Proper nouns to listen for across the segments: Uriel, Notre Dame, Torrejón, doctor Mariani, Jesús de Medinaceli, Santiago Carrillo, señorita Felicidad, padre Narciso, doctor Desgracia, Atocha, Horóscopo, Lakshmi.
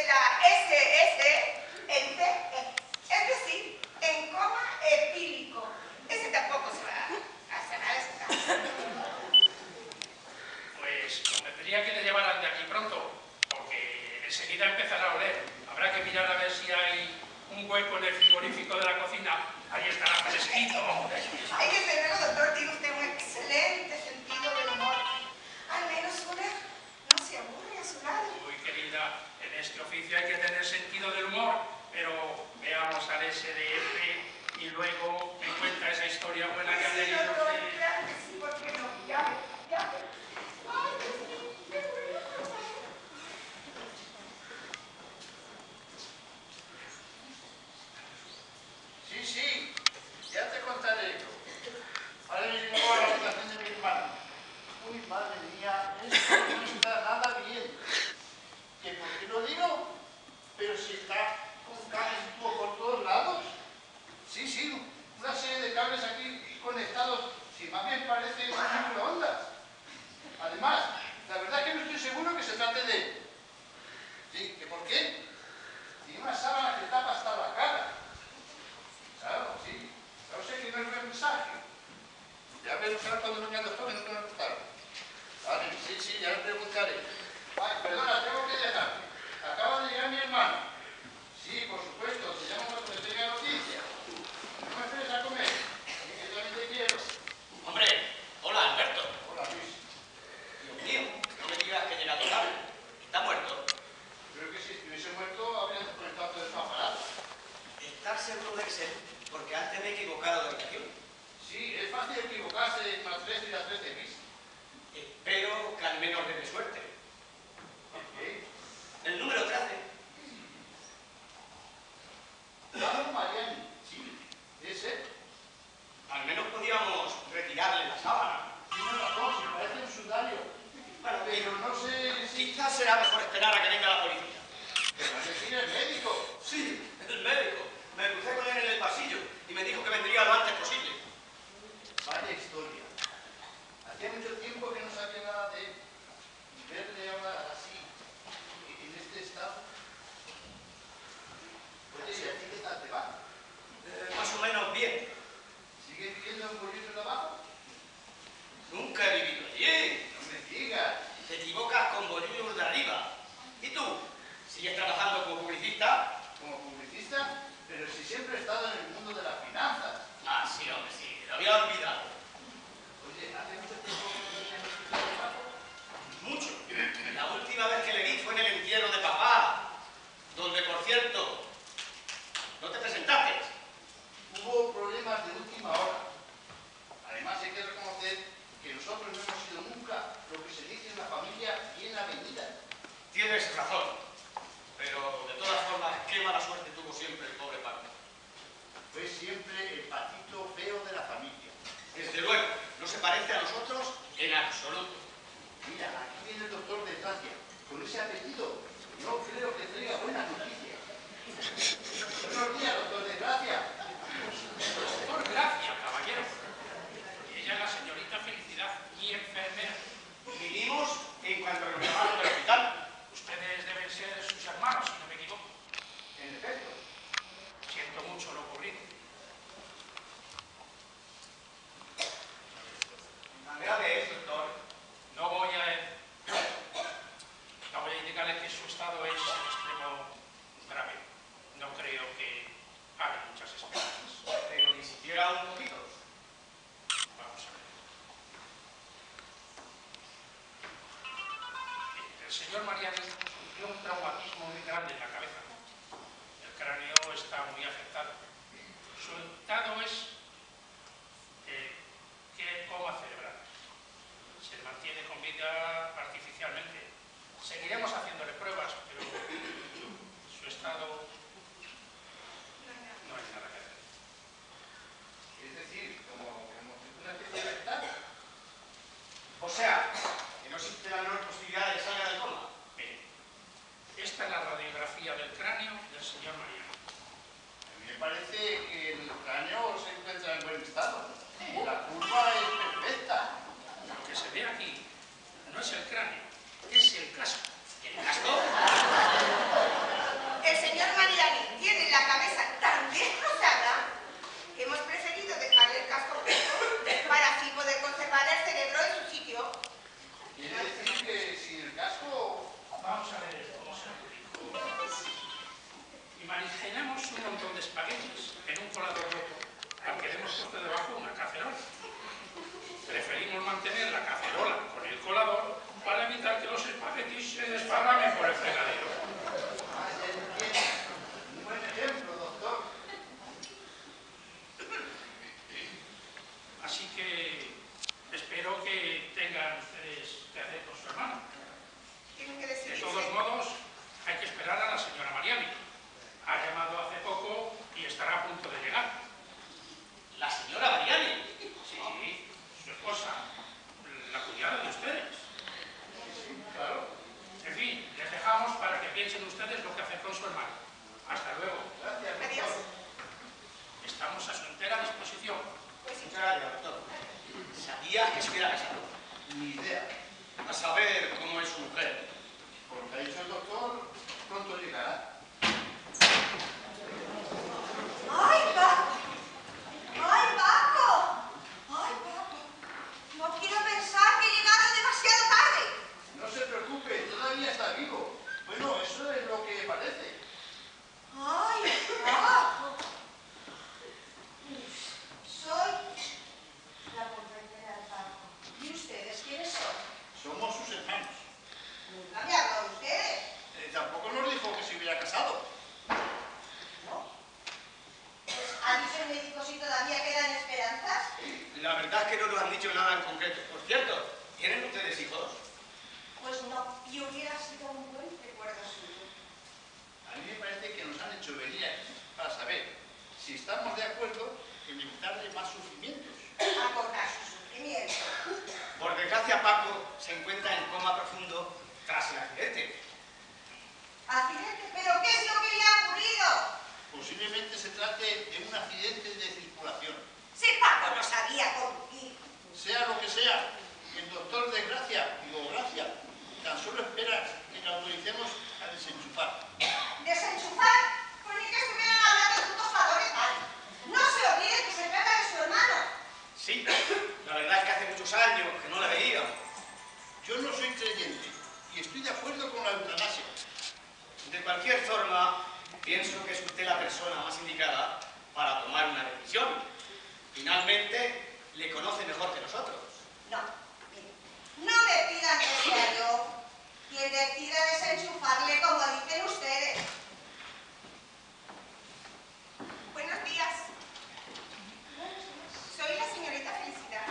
de la SSNT, es decir, en coma epílico. Ese tampoco se va a sanar esta. Pues convendría que le llevaran de aquí pronto, porque enseguida empezará a oler. Habrá que mirar a ver si hay un hueco en el frigorífico de la cocina. Ahí estará fresquito. Hay que tenerlo, doctor. Tiene usted un excelente sentido del humor. Al menos una no se aburre a su lado. Uy, querida, en este oficio hay que tener sentido del humor, pero veamos al SDF y luego me cuenta esa historia buena que ha tenido. Sí, doctor, claro que sí, ¿por qué no? Ya. Ay, Dios mío. Sí, ya te contaré yo. Ahora llegó a la habitación de mi hermano. Uy, madre mía, esto no está nada bien. ¿Que por qué lo digo? Pero si está con cables por todos lados. Sí, una serie de cables aquí conectados, si más bien parece un microondas. Además, la verdad es que no estoy seguro que se trate de... Sí, ¿que por qué? Tiene una sábana que tapa hasta la cara. Claro, sí. Claro, sé que no es un mensaje. Ya veré cuando venga el doctor y no me gustaron. Vale, sí, ya le preguntaré. Ay, perdona, tengo que dejarte. Acaba de llegar mi hermano. Sí, por supuesto, te llamo cuando te tenga noticia. No me esperes a comer, que yo también te quiero. Hombre, hola, Alberto. Hola, Luis. Dios mío, no me digas que llega tu cable. ¿Está muerto? Creo que si estuviese muerto, habría desconectado todo su aparato. ¿Estás seguro de Excel? Porque antes me he equivocado de habitación. Sí, es fácil equivocarse en las 3 y las 3 de mis. Espero que al menos le dé suerte. ¿Qué? El número 13. Padre Mariani. Sí. ¿Ese? Al menos podíamos retirarle la sábana. Tiene razón, se parece un sudario. Bueno, pero no sé si... Quizás será mejor esperar a que venga la policía. Pero no sé si es médico. Sí, el médico. Me crucé con él en el pasillo y me dijo que vendría lo antes posible. Vaya historia. Hacía mucho tiempo que no sabía nada de él. Verle ahora así, en este estado. Oye, ¿y a ti qué tal te va? Más o menos bien. ¿Sigues viviendo en Burritos de Abajo? Nunca he vivido allí. No me digas. Te equivocas con Burritos de Arriba. ¿Y tú? ¿Sigues trabajando como publicista? ¿Como publicista? Pero si siempre he estado en el mundo de las finanzas. Ah, sí, hombre, sí, lo había olvidado. Oye, ¿hace mucho tiempo que no tenías un de papá? Mucho. La última vez que le vi fue en el entierro de papá, donde, por cierto, no te presentaste. Hubo problemas de última hora. Además, hay que reconocer que nosotros no hemos sido nunca lo que se dice en la familia y en la avenida. Tienes razón. Pero, de todas formas, qué mala suerte tuvo siempre el pobre Paco. Fue siempre el patito feo de la familia. Desde luego, no se parece a nosotros en absoluto. Mira, aquí viene el doctor Desgracia. Con ese apellido, no creo que traiga buenas noticias. Buenos días, doctor Desgracia. Doctor Desgracia, caballero. Y ella, la señorita Felicidad y enfermera. Vinimos en cuanto regresaron del hospital. Ustedes deben ser sus hermanos, si no me equivoco. En efecto. Siento mucho lo ocurrido. Agrave, doctor. No voy a indicarle que su estado es en extremo grave. No creo que haga muchas esperanzas. Pero ni siquiera un poquito. Vamos a ver. El señor Mariani sufrió un traumatismo muy grande en la cabeza. El cráneo está muy afectado. Su estado es que coma cerebral. Se le mantiene con vida artificialmente. Seguiremos haciéndole pruebas, pero su estado no es nada que hacer. Es decir, como una especie de verdad. O sea, no existe la menor posibilidad de que salga de coma. Bien. Esta es la radiografía del cráneo del señor Mariani. A mí me parece que el cráneo se encuentra en buen estado. La curva es perfecta. Lo que se ve aquí no es el cráneo, es el casco. ¿El casco? Maricenamos un montón de espaguetis en un colador roto, al que le hemos puesto debajo una cacerola. Preferimos mantener la cacerola con el colador para evitar que los espaguetis se desparramen por el fregadero. Un buen ejemplo, doctor. Así que espero que tengan ustedes que hacer con su hermano. De todos modos, hay que esperar a la señora Mariani. Ha llamado hace poco y estará a punto de llegar. ¿La señora Mariani? Sí, su esposa, la cuñada de ustedes. Claro. En fin, les dejamos para que piensen ustedes lo que hacen con su hermano. Hasta luego. Gracias. Adiós. Estamos a su entera disposición. Pues sí. Gracias, doctor. Sabía que estuviera casado. Ni idea. A saber cómo es su mujer. Porque ha dicho el doctor, pronto llegará. ¡Ay, Paco! ¡Ay, Paco! ¡Ay, Paco! No quiero pensar que he llegado demasiado tarde. No se preocupe, todavía está vivo. Bueno, eso es lo que parece. ¡Ay, Paco! Soy la compañera de Paco. ¿Y ustedes quiénes son? Somos sus hermanos. ¿Nunca me habló de ustedes? Tampoco nos dijo que se hubiera casado. ¿No? Pues, ¿han dicho el médico si todavía quedan esperanzas? La verdad es que no nos han dicho nada en concreto. Por cierto, ¿tienen ustedes hijos? Pues no, y hubiera sido un buen recuerdo suyo. A mí me parece que nos han hecho venir aquí para saber si estamos de acuerdo en evitarle más sufrimientos. Acortar su sufrimiento. Por desgracia, Paco se encuentra en coma profundo tras el accidente. ¿Accidente? ¿Pero qué es lo que le ha ocurrido? Posiblemente se trate de un accidente de circulación. Sí, Paco no sabía conducir. Sea lo que sea, el doctor Desgracia, digo Gracia, tan solo espera que lo autoricemos a desenchufar. ¿Desenchufar? Pues ni que estuvieran hablando juntos valores, vale. No se olvide que se trata de su hermano. Sí, la verdad es que hace muchos años que no la veía. Yo no soy creyente y estoy de acuerdo con la eutanasia. De cualquier forma, pienso que es usted la persona más indicada para tomar una decisión. Finalmente, le conoce mejor que nosotros. No, mire, no me pidan que sea yo quien decida desenchufarle como dicen ustedes. Buenos días. Soy la señorita Felicidad.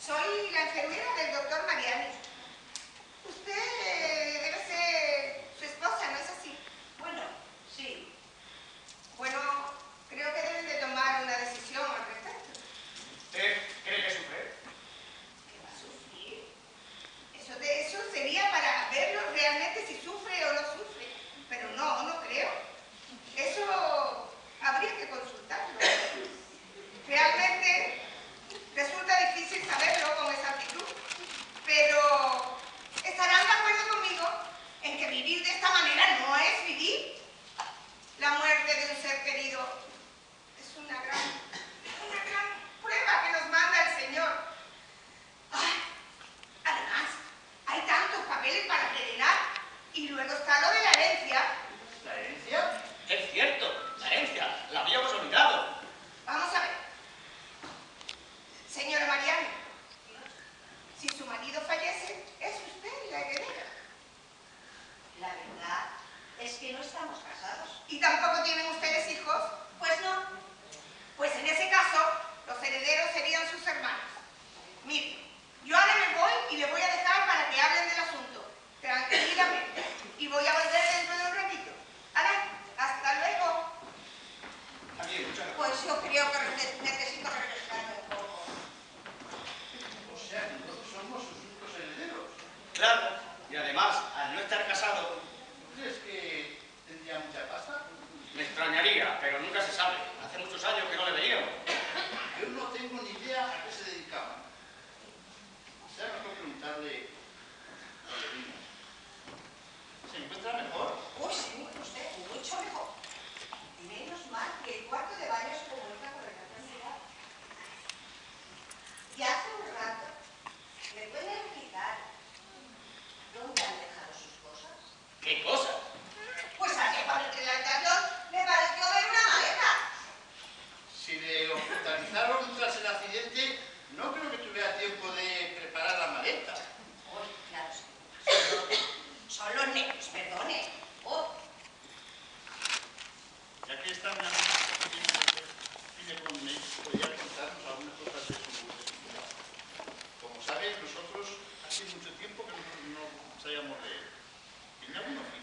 Soy la enfermera del doctor Mariani. Usted debe ser... esposa, ¿no es así? Bueno, sí. Bueno, creo que deben de tomar una decisión al respecto. ¿Usted cree que sufre? ¿Que va a sufrir? Eso sería para verlo realmente si sufre o no sufre. Pero no, no creo. Eso habría que consultarlo. Realmente resulta difícil saberlo con exactitud. Pero estarán de acuerdo conmigo en que vivir de esta manera no es vivir. La muerte de un ser querido es una gran prueba que nos manda el Señor. Ay, además, hay tantos papeles para rellenar y luego está lo de la herencia. ¿La herencia? Es cierto, la herencia, la habíamos olvidado. Vamos a ver. Señora Mariani, si su marido fallece, es usted la heredera. La verdad es que no estamos casados. ¿Y tampoco tienen ustedes hijos? Pues no. Pues en ese caso, los herederos serían sus hermanos. Mire, yo ahora me voy y le voy a dejar para que hablen del asunto, tranquilamente. Y voy a volver dentro de un ratito. ¡Hala! ¡Hasta luego! También, pues yo creo que necesito regresarme un poco. O sea, ¿no somos sus únicos herederos? Claro. Y además, al no estar casado... ¿Tú crees que tendría mucha pasta? Me extrañaría, pero nunca se sabe. Hace muchos años que no le veíamos. Yo no tengo ni idea a qué se dedicaba. Será mejor preguntarle... ¿Se encuentra mejor? Uy, sí, usted, mucho mejor. Y menos mal que el cuarto de baño se comunica con la cantidad. Y hace un rato me pueden olvidar. ¿Dónde han dejado sus cosas? ¿Qué cosas? Pues ha llevado entre la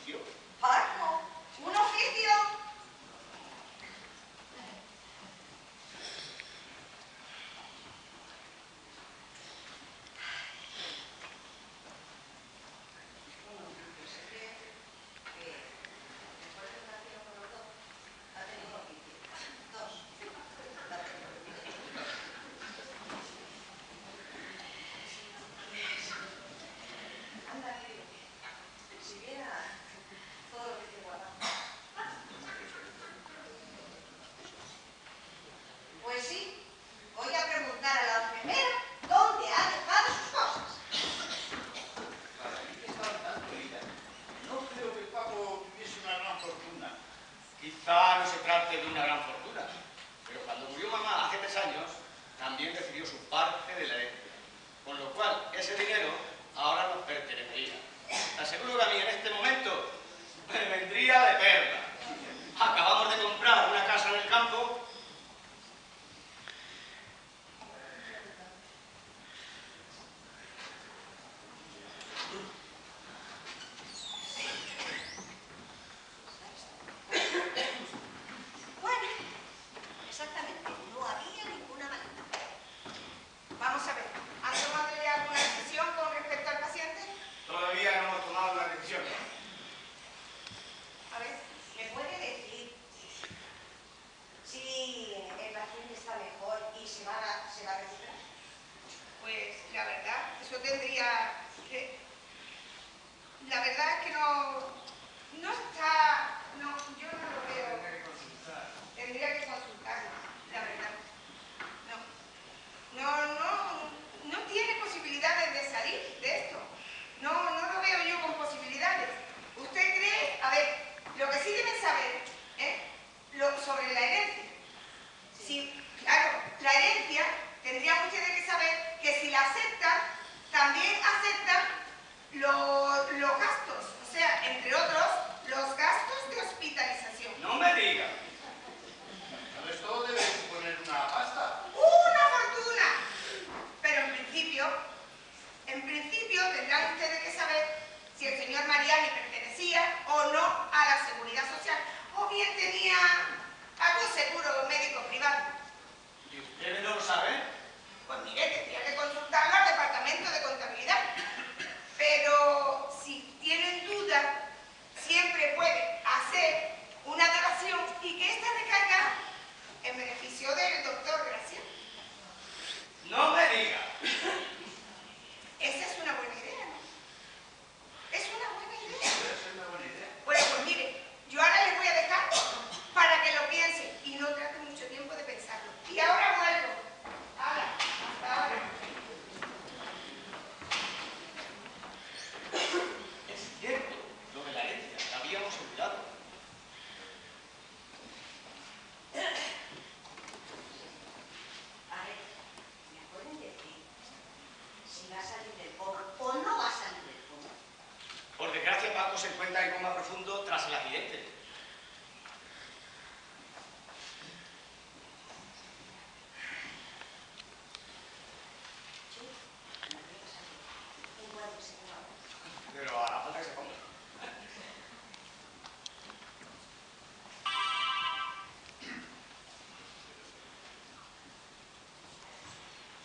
oficio. ¿Parco? ¿Un oficio?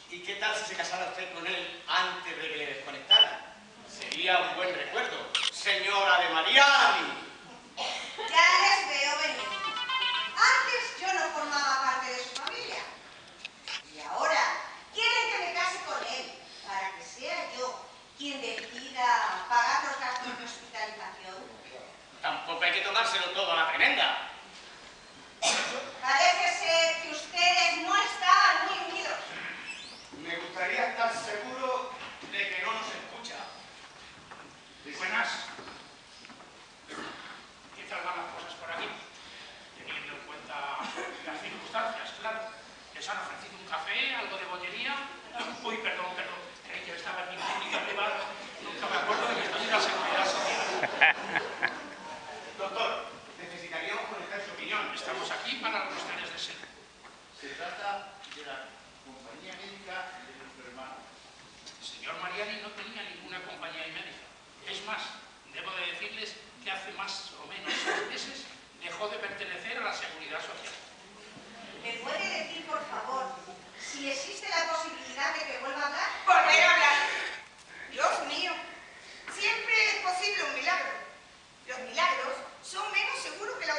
¿Y qué tal si se casara usted con él antes de que le desconectara? Sería un buen recuerdo, señora de Mariani. Ya les veo venir. Antes yo no formaba parte de su familia. Y ahora quieren que me case con él para que sea yo quien decida pagar los gastos de hospitalización. Tampoco hay que tomárselo todo a la tremenda. Parece ser que ustedes no estaban muy unidos. Me gustaría estar seguro de que no nos escucha. Buenas. Quizás van las cosas por aquí, teniendo en cuenta las circunstancias, claro. Les han ofrecido un café, algo de bollería. Uy, perdón. Creí que estaba en mi clínica privada. Nunca me acuerdo de que estoy en la seguridad social. Doctor, necesitaríamos conocer su opinión. Estamos aquí para los deberes de ser. Se trata de la compañía médica de nuestro hermano. El señor Mariani no tenía ninguna compañía médica. Es más, debo de decirles que hace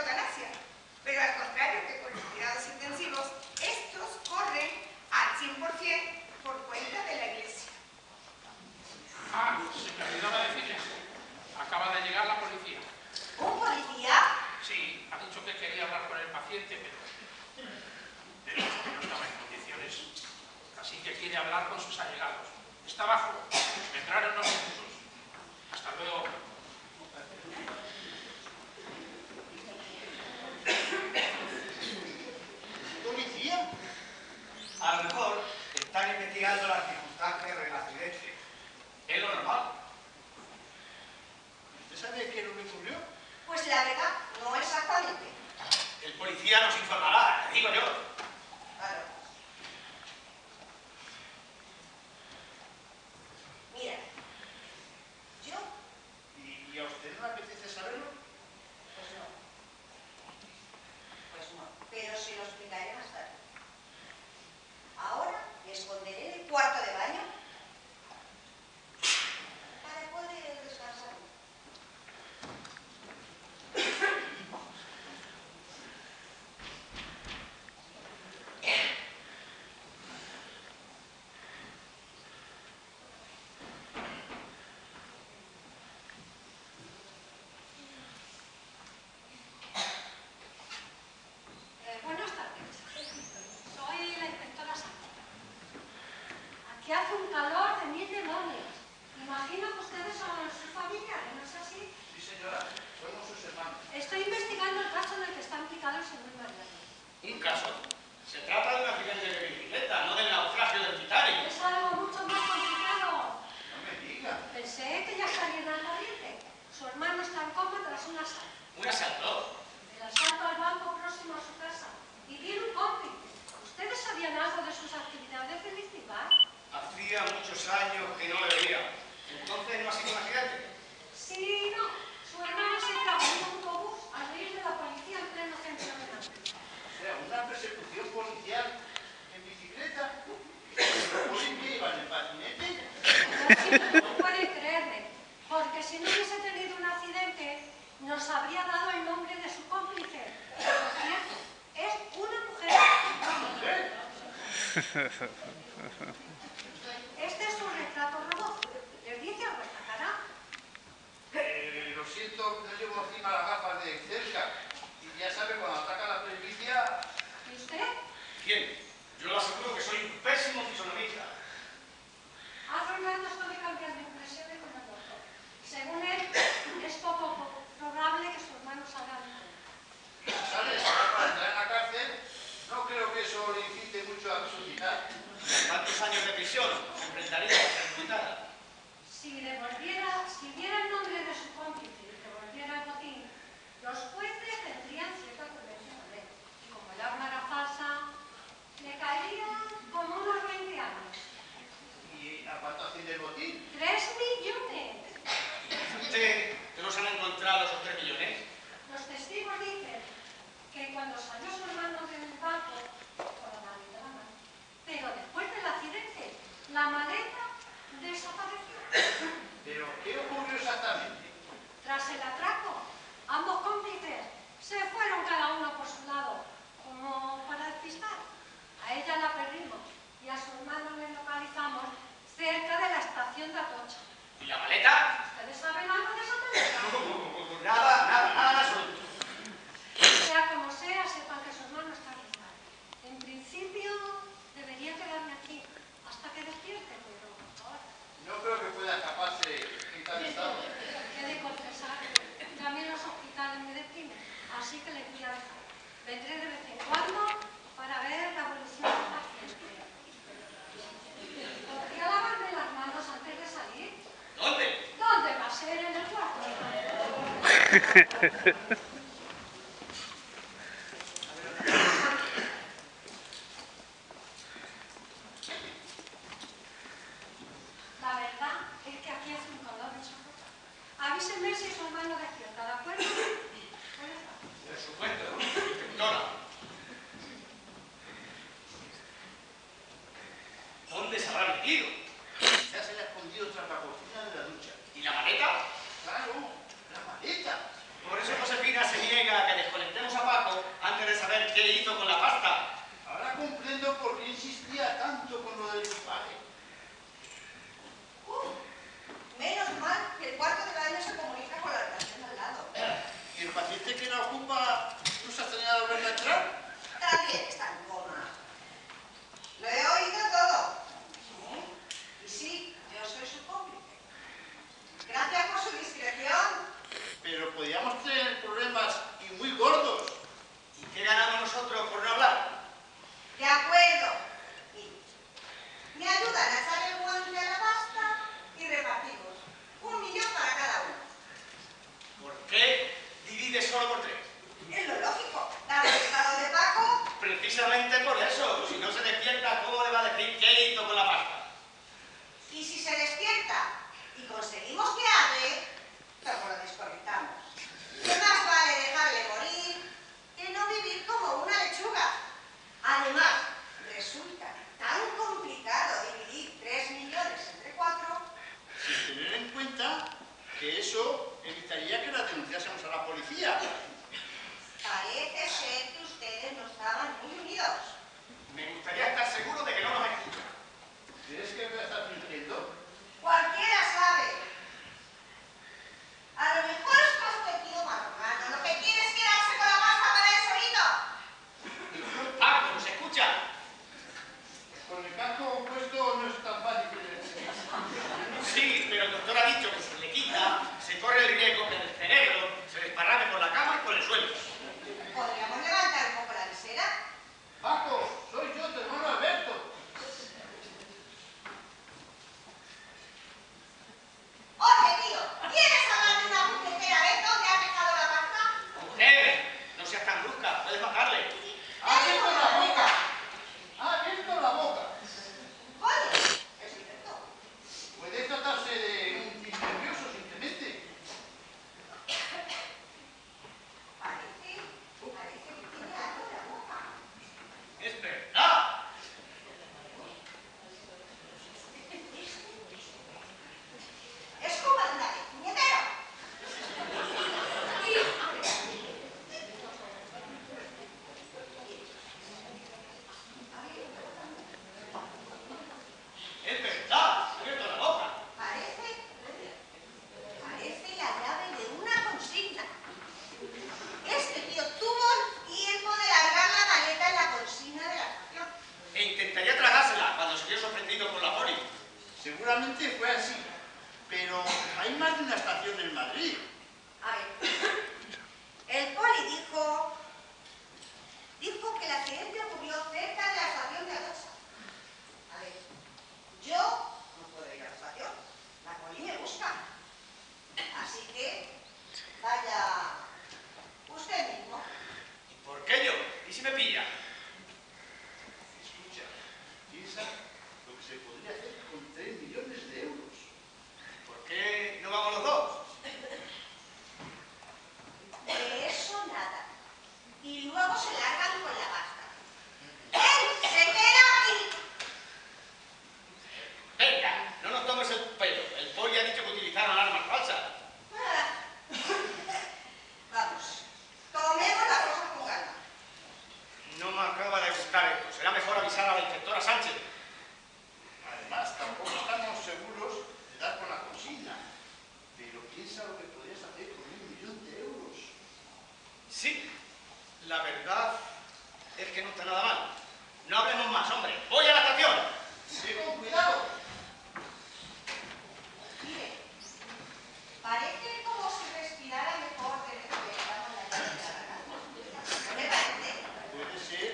eutanasia, pero al contrario que con los cuidados intensivos, estos corren al 100% por cuenta de la Iglesia. Ah, se me olvidaba decirle. Acaba de llegar la policía. ¿Un policía? Sí, ha dicho que quería hablar con el paciente, pero no estaba en condiciones. Así que quiere hablar con sus allegados. Está abajo. Vendrán en unos minutos. Hasta luego. ¿Policía? A lo mejor están investigando las circunstancias del accidente. Es lo normal. ¿Usted sabe qué es lo que ocurrió? Pues la verdad, no exactamente. El policía nos informará, digo yo. Claro. Mira, yo... ¿Y a usted no le apetece saberlo? Pues no. Pues no, pero se lo explicaré más tarde. Ahora me esconderé en el cuarto de baño para poder descansar. Por eso Josefina se niega a que desconectemos. este que la ocupa no se ha tenido a volver a entrar. También está en coma. Lo he oído todo. ¿Sí? Y sí, yo soy su cómplice. Gracias por su discreción. Pero podíamos tener problemas y muy gordos. ¿Y qué ganamos nosotros por no hablar? De acuerdo. Me ayudan a echar el guante de la pasta y repartimos. 1 millón para cada uno. ¿Por qué divides solo por 3? Es lo lógico. ¿Dar el estado de Paco? Precisamente por eso. Si no se despierta, ¿cómo le va a decir qué hizo con la pasta? Y si se despierta y conseguimos que hable, pero lo desconectamos. ¿Qué más vale dejarle morir que no vivir como una lechuga? Además, resulta tan complicado dividir 3 millones entre 4. Sin tener en cuenta que eso evitaría que la denunciásemos a la policía. Parece ser que ustedes no estaban muy unidos. Me gustaría estar seguro de que no nos escuchan. ¿Crees que me estás mintiendo? Cualquiera sabe. A lo mejor es perspectivo marromano. Lo que quiere es quedarse con la pasta para el solito. ¡Ah, no se escucha! Con el casco puesto no es tan fácil que le enseñe. Sí, pero el doctor ha dicho que se le quita, se corre el riesgo que en el cerebro se desparrame por la cama y por el suelo. ¿Podríamos levantar un poco la visera? ¡Paco, soy yo, tu hermano Alberto! ¡Oye, tío! ¿Quieres hablar de una brusquetera vez donde has dejado la pasta? ¡Mujer! No seas tan brusca, puedes matarle. ¡Ha abierto la boca! ¡Ha abierto la boca! ¡Oye! Es cierto. Puede tratarse de un tic nervioso, simplemente. Parece que tiene algo en la boca. ¡Es verdad! Es como de una vez, puñetero. Es verdad, se ha abierto la boca. Parece la llave de una consigna. Este tío tuvo tiempo de largar la maleta en la consigna de la estación. E intentaría tragársela cuando se vio sorprendido por la poli. Seguramente fue así. Pero hay más de una estación en Madrid. A ver, el poli dijo que el accidente ocurrió cerca de la estación de Alonso. A ver, yo no puedo ir a la estación, la poli me busca. Así que, vaya, usted mismo. ¿Y por qué yo? ¿Y si me pilla? Escucha, piensa lo que se podría hacer con 3 millones de euros. ¿Qué? ¿No vamos los dos? De eso nada. Y luego se largan con la pasta. ¡Él se queda aquí! Venga, no nos tomes el pelo. El poli ha dicho que utilizaron armas falsas. Vamos, tomemos la cosa con calma. No me acaba de gustar esto. Será mejor avisar a la inspectora Sánchez. Además, tampoco estamos seguros de dar con la cocina, pero piensa lo que podrías hacer con 1 millón de euros. Sí, la verdad es que no está nada mal. No hablemos más, hombre. ¡Voy a la estación! ¡Sí, con cuidado! Mire, parece como si respirara mejor de lo que estamos en la llave. ¿No le parece? Puede ser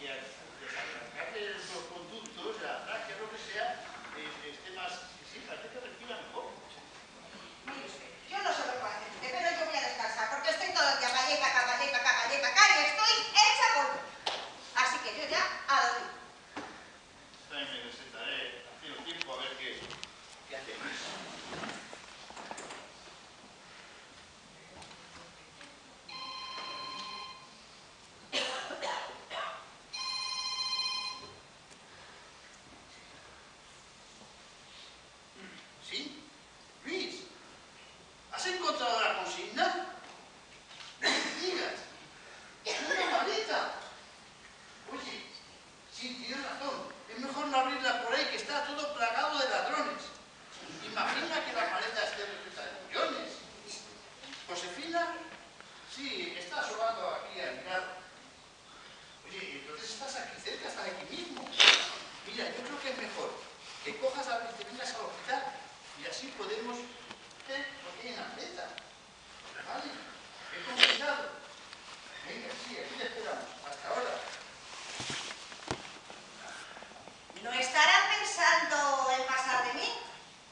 que al desarrancar los conductos, la tráquea, lo que sea, esté más... Sí, parece que respira mejor. Mire usted, yo no sé lo que puedo hacer usted, pero yo voy a descansar, porque estoy todo el día para acá, y estoy hecha polvo. Así que yo ya a dormir. También me sentaré, hace un tiempo, a ver qué hacemos. Sí, estás robando aquí al mirado. Oye, entonces estás aquí cerca, estás aquí mismo. Mira, yo creo que es mejor que cojas a ver, te vengas al hospital y así podemos ver lo que hay en la maleta. ¿Vale? Es complicado. Venga, sí, aquí te esperamos. Hasta ahora. ¿No estarán pensando en pasar de mí?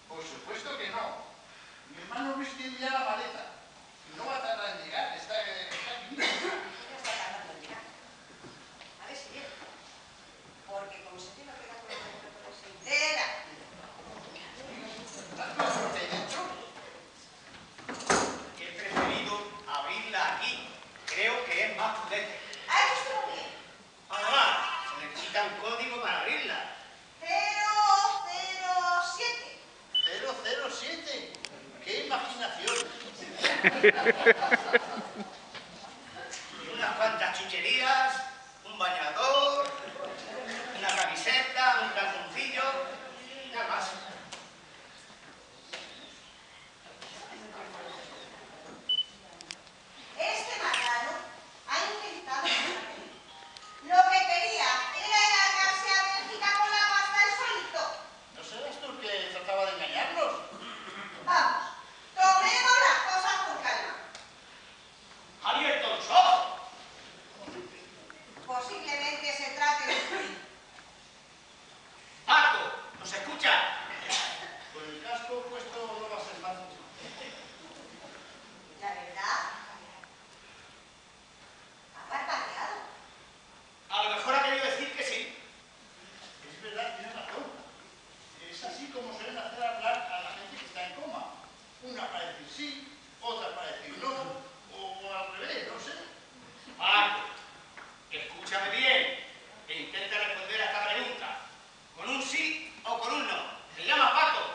Por supuesto que no. Mi hermano Luis tiene ya la maleta. No va a tardar en llegar. Está aquí. No está tardando en llegar. A ver si llega. Porque como se tiene que pegar con el cintera. ¿Estás más por dentro? He preferido abrirla aquí. Creo que es más prudente. ¡Ah, eso está muy bien! Además, se necesita un código para abrirla. 007. 007. ¡Qué imaginación! Unas cuantas chucherías, un bañador, una camiseta, un calzoncillo, nada más. Este marrano ha intentado lo que quería era largarse a Bélgica con la pasta del solito. ¿No serás tú que trataba de engañarnos? Vamos. Tomemos las cosas con calma. ¡Abierto el show! Posiblemente se trate de ti. ¡Paco! ¡Nos escucha! Con el casco puesto no va a ser fácil. La verdad, ¿ha parpadeado? A lo mejor ha querido decir que sí. Es verdad, tiene razón. Es así como suelen hacer hablar a la gente que está en coma. Una para decir sí, otra para decir no, o al revés, no sé. Paco, escúchame bien e intenta responder a esta pregunta. ¿Con un sí o con un no? Se llama Paco.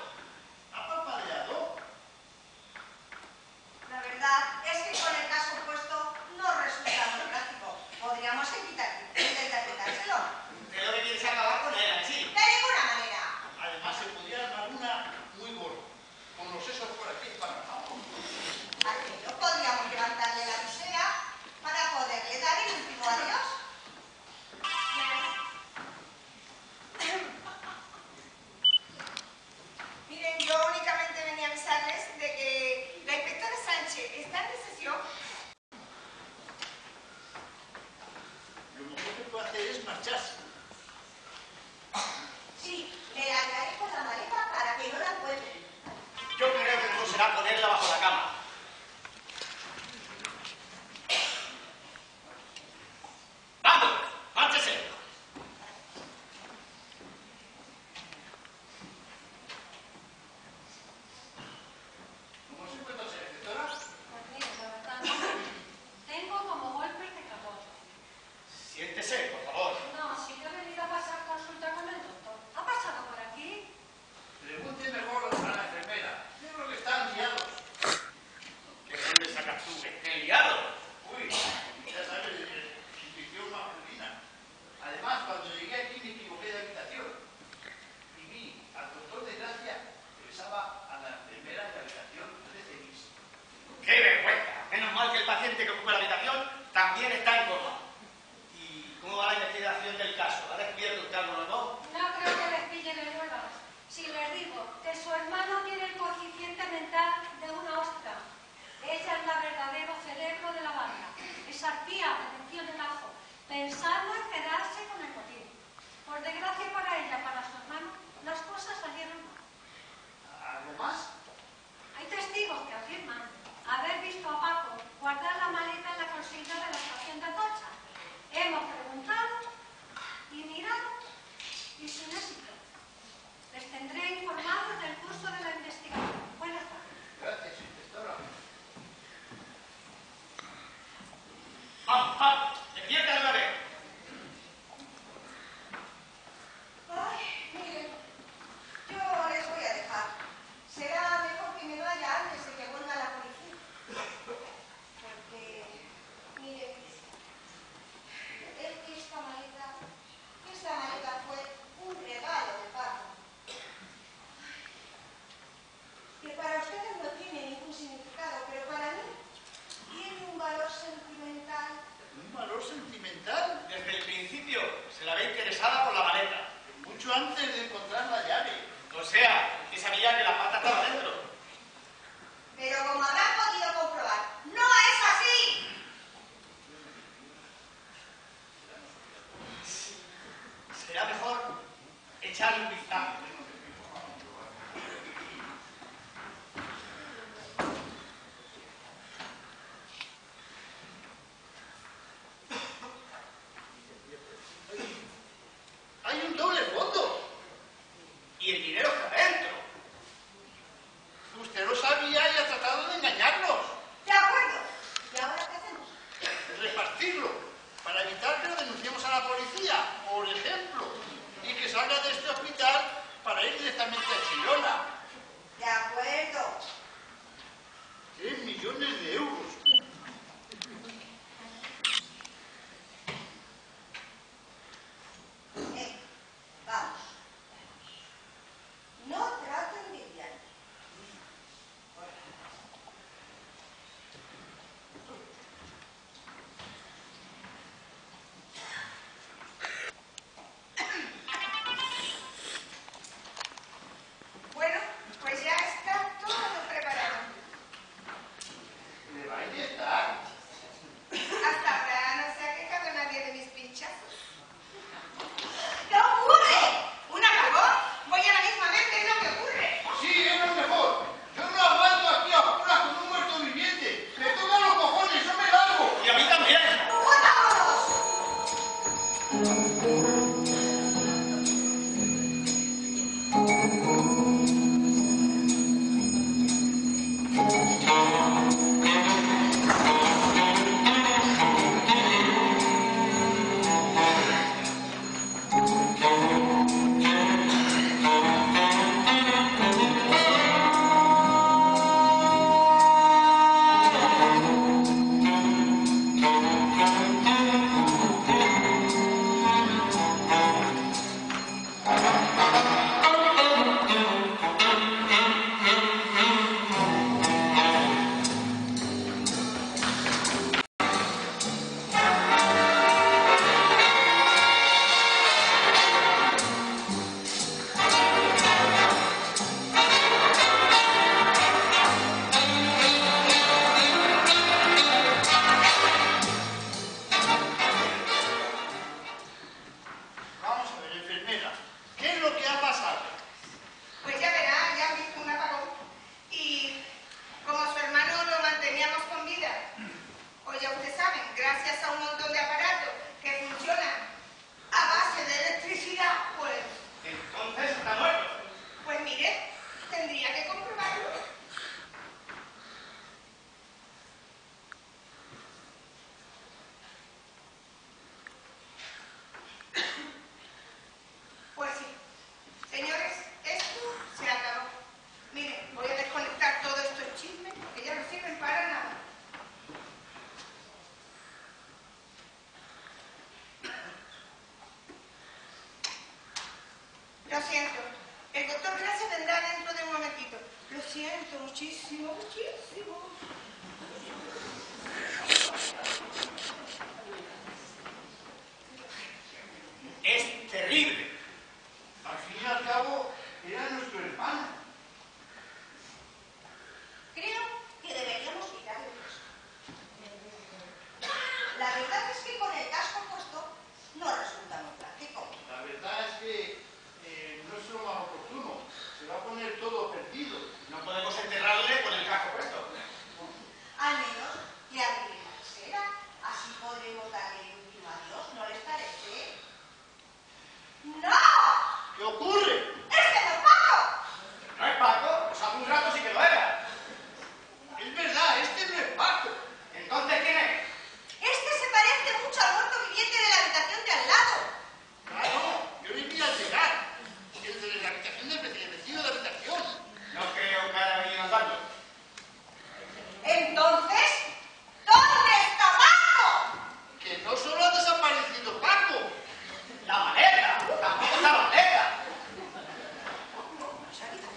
¿Ha parpadeado? La verdad es que con el caso puesto no resulta muy práctico. Podríamos interpretárselo. Creo que quieres acabar con él, ¿sí? De ninguna manera. Además, se podría armar una muy gorda. Con los sesos por aquí para abajo. Aquello podríamos levantarle la visera para poderle dar el último adiós. Miren, yo únicamente venía a avisarles de que la inspectora Sánchez está en recesión. Lo mejor que puedo hacer es marcharse. Sí, le agradezco la maleta para que no la encuentren. Yo creo que no será ponerla bajo la cama. ¡Vamos! ¡Márchese! ¿Cómo se encuentra, señora directora? Pues mire, tengo como golpes de calor. Siéntese, por favor. No, sí que he venido a pasar consulta con el doctor. ¿Ha pasado por aquí? Pregunte mejor a la enfermera. Yo creo que están liados. ¿De dónde sacas tú que estén liados? Uy, ya sabes, intuición masculina. Además, cuando llegué aquí me equivoqué de habitación. Y vi al doctor Desgracia que besaba a la enfermera de la habitación 13 bis. ¡Qué vergüenza! Menos mal que el paciente que ocupa la habitación también está en coma. ¿Y cómo va la investigación del caso? ¿Ha descubierto usted algo nuevo? No creo que les pillen el nuevo. Si les digo que su hermano tiene el coeficiente mental de una ostra, ella es la verdadero cerebro de la banda. Es arpía, atención en ajo, pensando en quedarse con el motivo. Por desgracia para ella, para su hermano, las cosas salieron mal. ¿Algo más? Hay testigos que afirman haber visto a Paco guardar la maleta en la consigna de la estación de Atocha. Hemos preguntado y mirado y sin éxito. Les tendré informados del curso de la investigación. Buenas tardes. Gracias, inspectora. gracias a un montón de aparatos que funcionan a base de electricidad, pues... Entonces está muerto. Pues mire, tendría que comprobarlo. Pues sí. Señores, esto se acabó. Miren, voy a desconectar todos estos chismes porque ya no sirven para nada. Lo siento, el doctor Desgracia vendrá dentro de un momentito. Lo siento muchísimo, muchísimo. Es terrible. Al fin y al cabo, era nuestro hermano. Creo que deberíamos quitarlos. La verdad es que con el casco puesto no resulta muy práctico. La verdad es que no es lo más oportuno. Se va a poner todo perdido. No podemos enterrarle con el casco puesto. Al menos le abriré la casera. Así podremos darle el último adiós. ¿No les parece? ¡No! ¿Qué ocurre? ¡Este no es Paco! ¿No es Paco? Pues hace un rato sí que lo era. Es verdad, este no es Paco. ¿Entonces quién es? Este se parece mucho al muerto viviente de la habitación de al lado. Claro, yo lo vi al llegar. El de la habitación del vecino de la habitación. No creo que haya venido andando. Entonces, ¿dónde está Paco? Que no solo ha desaparecido Paco. La maleta, también la maleta. Cuánto lo siento.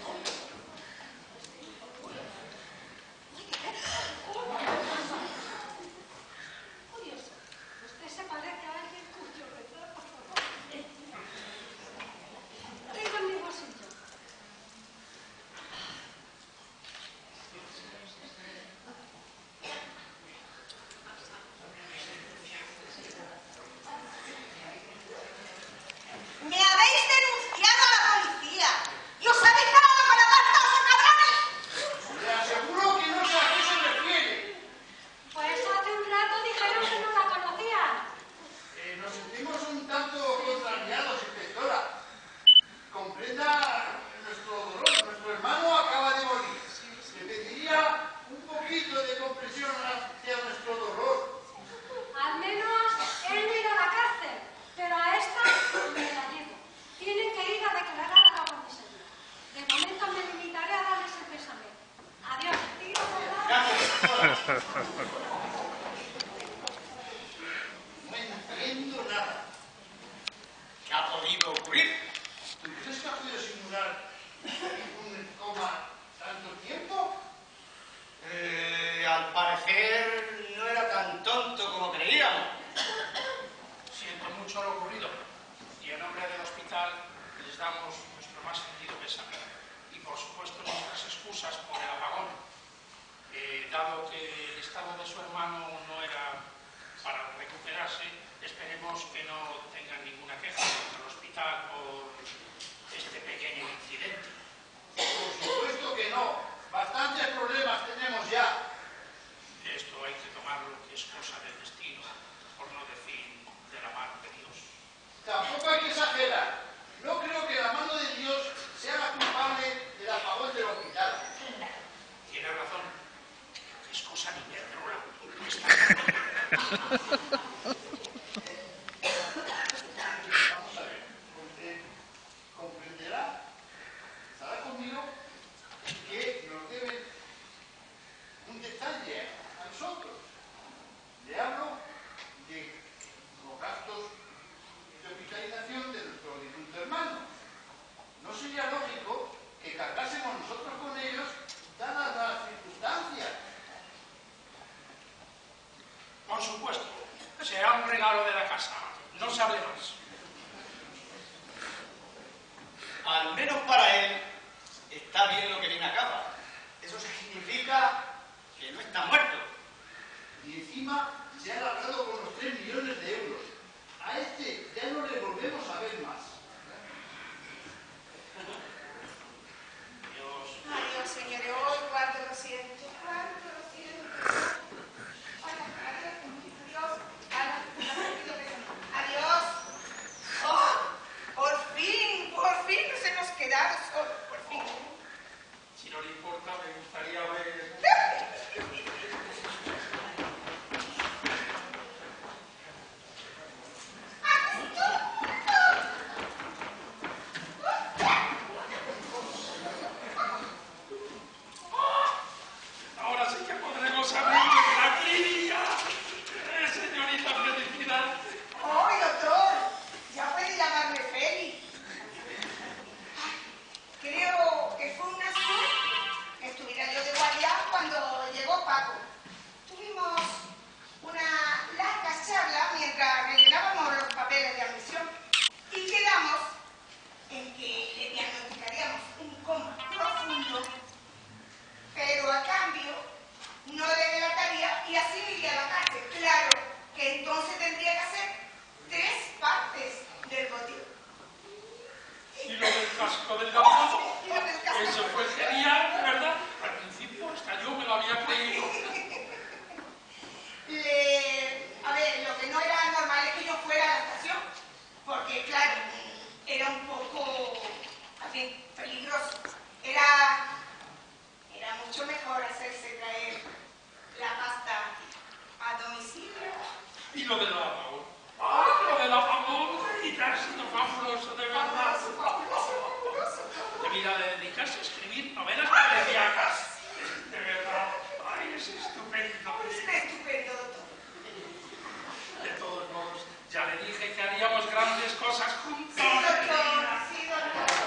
Ahora, adiós, Dios. y lo de la famosa. ¡Ah, lo de la famosa! Y te has sido fabuloso, de verdad. Mira, de dedicarse a escribir novelas policíacas. De verdad. Ay, es estupendo. Es estupendo, doctor. De todos modos, ya le dije que haríamos grandes cosas juntos. Sí, doctor. Sí, doctor.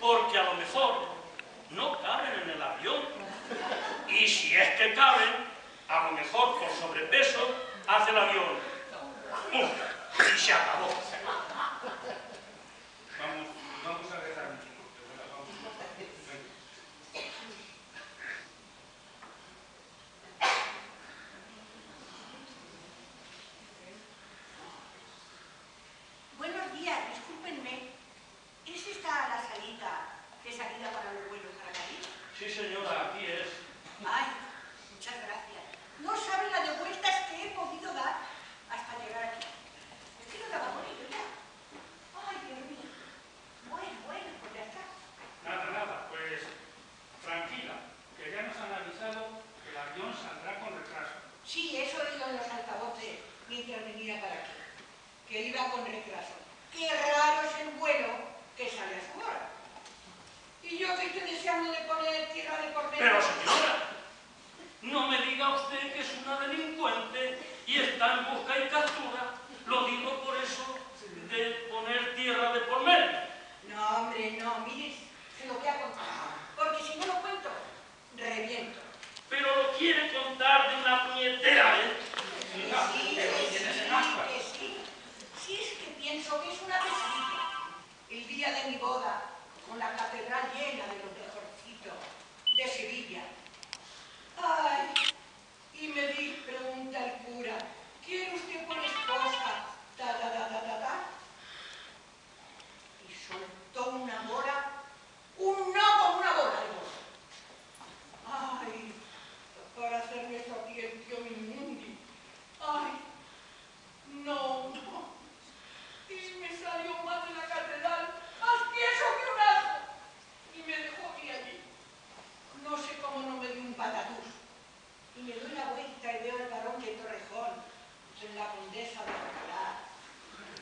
Porque a lo mejor no caben en el avión. Y si es que caben, a lo mejor por sobrepeso, hace el avión. ¡Uf! Y se acabó. Vamos a rezar un poquito. Buenos días, discúlpenme. ¿Es esta la salita de salida para los vuelos para Madrid? Sí, señora, aquí es. Ay, muchas gracias. No sabe la de vueltas que he podido dar hasta llegar aquí. Es que no daba por ello ya. Ay, Dios mío. Bueno, pues ya está. Nada, pues tranquila, que ya nos han avisado que el avión saldrá con retraso. Sí, eso he oído en los altavoces mientras venía para aquí. Que iba con retraso. Qué raro es el vuelo que sale a su hora. Y yo que estoy deseando de poner tierra de por medio. Pero señora, no me diga usted que es una delincuente y está en busca y captura. Lo digo por eso de poner tierra de por medio. No, hombre, no, mire, se lo voy a contar. Porque si no lo cuento, reviento. Pero lo quiere contar de una puñetera, ¿eh? Sí, es que pienso que es una pesadilla. El día de mi boda, con la catedral llena de los mejorcitos de Sevilla. Ay, y me di, pregunta el cura, ¿quiere usted por esposa? Ta. Y soltó una bola, un no con una bola de bola. Ay, para hacerme eso aquí el tío Minundi. Ay, no. Y me salió más de la catedral, más tieso que un asno, y me dejó aquí allí. No sé cómo no me dio un patatús. Y me doy la vuelta y veo el varón de Torrejón, en la condesa de Alcalá.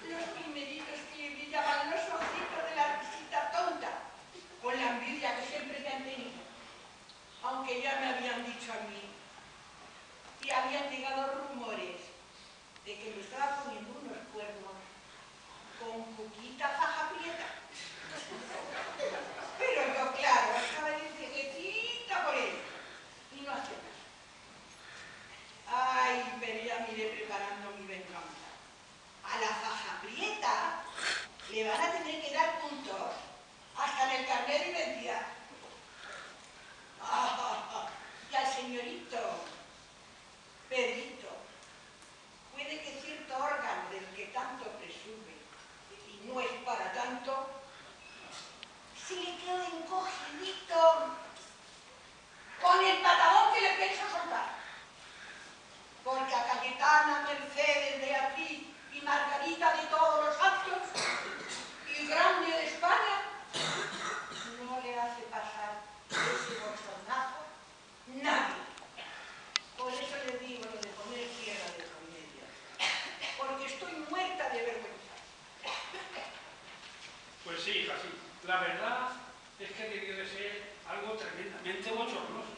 Los primeritos que le brillaban los ojitos de la risita tonta, con la envidia que siempre te han tenido. Aunque ya me habían dicho a mí, y habían llegado rumores de que me estaba poniendo unos cuernos con cuquita faja prieta. Pero yo, claro, estaba despeguetita por él. Y no hacía caso. Ay, pero ya miré preparando mi venganza. A la faja prieta le van a tener que dar puntos hasta en el carnet de identidad. Y al señorito Pedrito, puede que cierto órgano del que tanto presume, y no es para tanto, si le queda encogidito con el patagón que le pienso soltar. Porque a Cayetana, Mercedes, Beatriz y Margarita de todos los santos y grande de España no le hace pasar ese bolsonazo nadie. Por eso les digo lo de poner tierra de por medio, porque estoy muerta de vergüenza. Pues sí, hija, sí. La verdad es que debió de ser algo tremendamente bochornoso.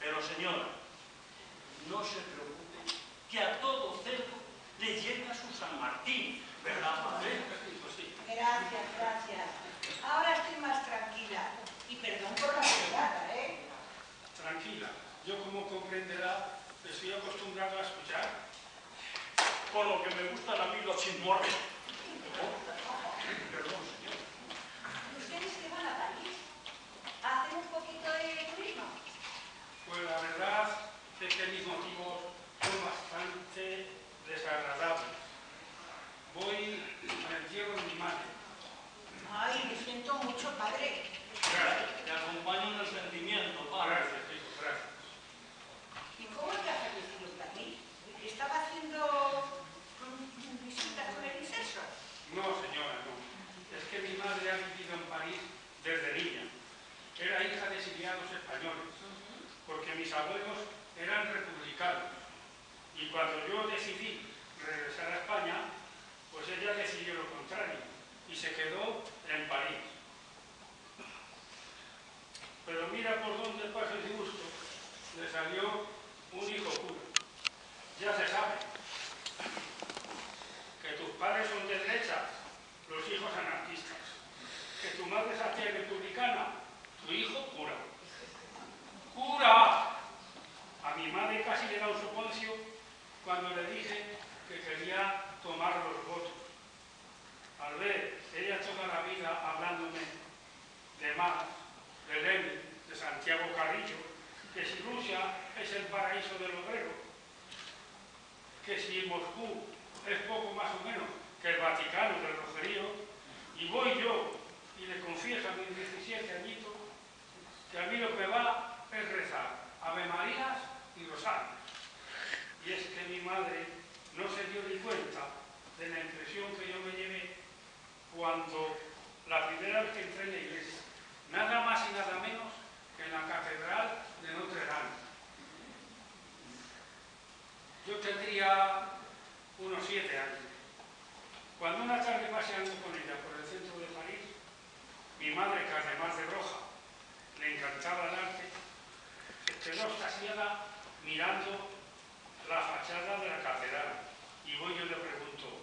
Pero señora, no se preocupe, que a todo cerdo le llega su San Martín, ¿verdad, madre? Pues sí. Gracias. Ahora estoy más tranquila. Y perdón por la verdad, ¿eh? Tranquila. Yo, como comprenderá, estoy acostumbrado a escuchar. Por lo que me gustan a mí los chismorros. Perdón, señor. ¿Ustedes se van a París? ¿A hacer un poquito de turismo? Pues la verdad es que mis motivos son bastante desagradables. Voy al entierro de mi madre. Ay, me siento mucho, padre. Gracias. Te acompaño en el sentimiento, padre. Gracias, hijo, gracias. ¿Y cómo te ha fallecido París? ¿Estaba haciendo visitas con el incenso? No, señora, no. Es que mi madre ha vivido en París desde niña. Era hija de exiliados españoles, porque mis abuelos eran republicanos. Y cuando yo decidí regresar a España, pues ella decidió lo contrario y se quedó en París. Pero mira por dónde pasó el disgusto. Le salió un hijo puro. Ya se sabe. Que tus padres son de derecha, los hijos anarquistas. Que tu madre es atea republicana, tu hijo Felicidad de Lenin, de Santiago Carrillo, que si Rusia es el paraíso del obrero, que si Moscú es poco más o menos que el Vaticano del rojerío, y voy yo y le confieso a mis 17 añitos que a mí lo que va es rezar Ave Marías y Rosarios. Y es que mi madre no se dio ni cuenta de la impresión que yo me llevé cuando la primera vez que entré en la iglesia, nada más y nada menos que en la catedral de Notre Dame. Yo tendría unos 7 años. Cuando una tarde paseando con ella por el centro de París, mi madre, que además de roja, le encantaba el arte, se quedó extasiada mirando la fachada de la catedral. Y voy yo le pregunto: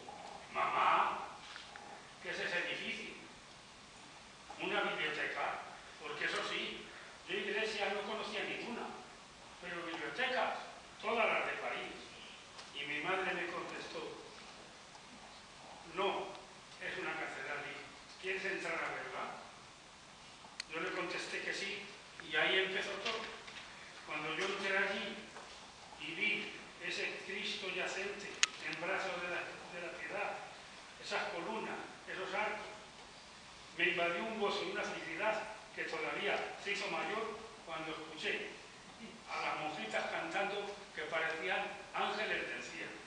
mamá, ¿qué es ese edificio? Una biblioteca, porque eso sí, yo iglesias no conocía ninguna, pero bibliotecas, todas las de París. Y mi madre me contestó: no, es una catedral, ¿quieres entrar a verla? Yo le contesté que sí, y ahí empezó todo. Cuando yo entré allí y vi ese Cristo yacente en brazos de la piedad, esas columnas, esos arcos, me invadió un gozo y una felicidad que todavía se hizo mayor cuando escuché a las monjitas cantando que parecían ángeles del cielo.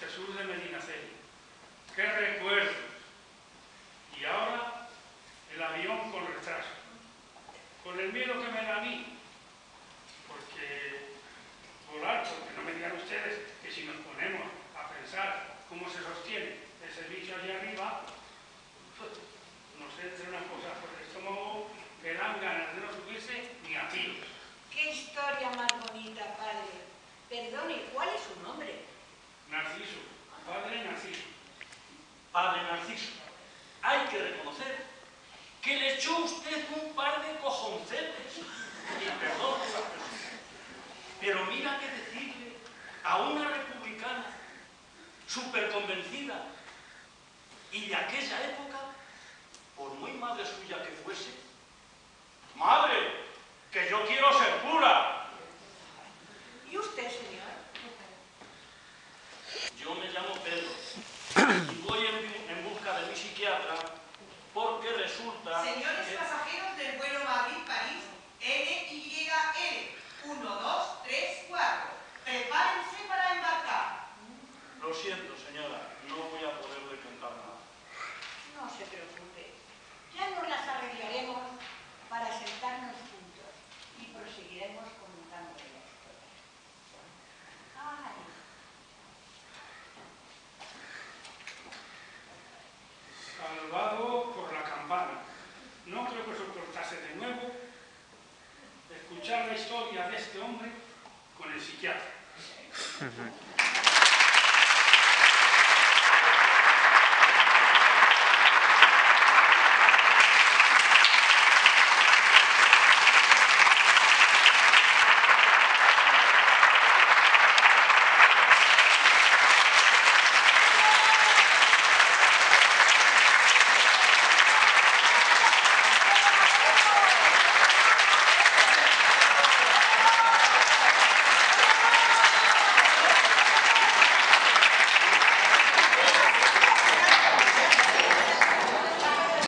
Jesús de Medinaceli, ¡qué recuerdos! Y ahora el avión con retraso, con el miedo que me da a mí, porque volar, porque no me digan ustedes que si nos ponemos a pensar cómo se sostiene ese bicho allá arriba, nos entra una cosa por el estómago que dan ganas de no subirse ni a tiros. ¡Qué historia más bonita, padre! Perdone, ¿cuál es su nombre? Narciso, padre Narciso. Padre Narciso, hay que reconocer que le echó usted un par de cojoncetes, y perdón, pero mira qué decirle a una republicana súper convencida y de aquella época, por muy madre suya que fuese: madre, que yo quiero ser cura. ¿Y usted, señor? Yo me llamo Pedro y voy en busca de mi psiquiatra, porque resulta... Señores que... pasajeros del vuelo Madrid-París, NYL, 1234, prepárense para embarcar. Lo siento, señora, no voy a poderle contar nada. No se preocupe, ya nos las arreglaremos para sentarnos juntos y proseguiremos comentando la historia. Ay. Salvado por la campana. No creo que soportase de nuevo escuchar la historia de este hombre con el psiquiatra.